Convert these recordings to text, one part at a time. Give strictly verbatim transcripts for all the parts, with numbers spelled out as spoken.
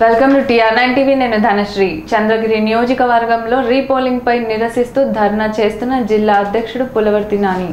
Welcome to T R nine T V. Nenu Dhanashree. Chandragiri Niyojaka Vargamlo re-polling pai nirasistu dharna chestunna jilla adhyakshudu Pulivarta Nani.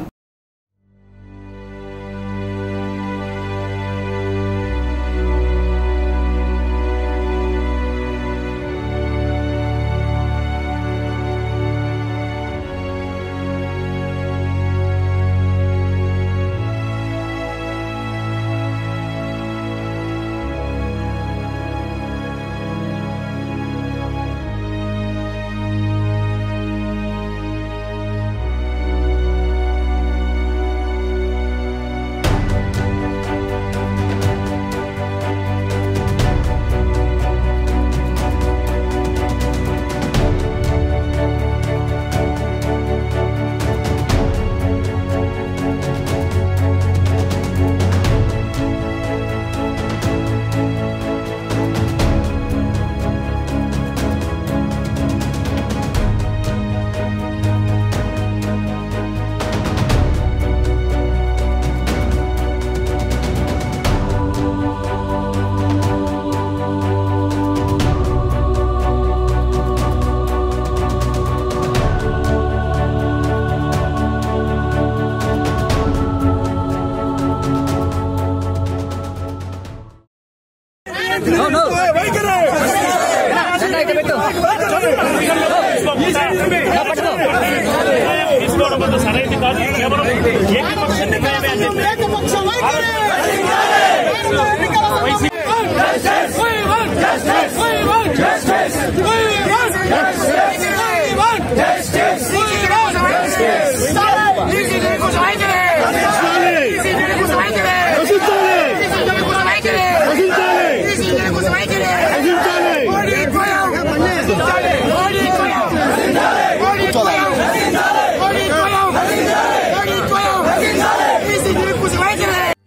No, no. Wait, get out.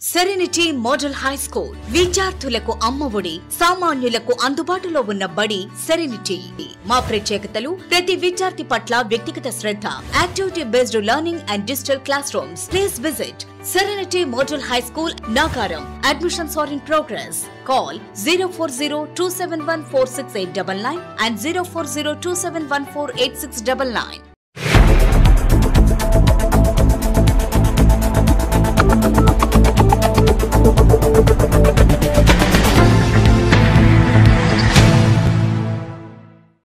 Serenity Model High School. Vidyarthulaku amma vodi, samanyulaku andubatulo unna badi Serenity. Ma prechekatalu, prati vidyarthi patla vyaktigata shraddha, activity based learning and digital classrooms. Please visit Serenity Model High School, Nagaram. Admissions are in progress. Call zero four zero two seven one four six eight nine nine and zero four zero two seven one four eight six nine nine.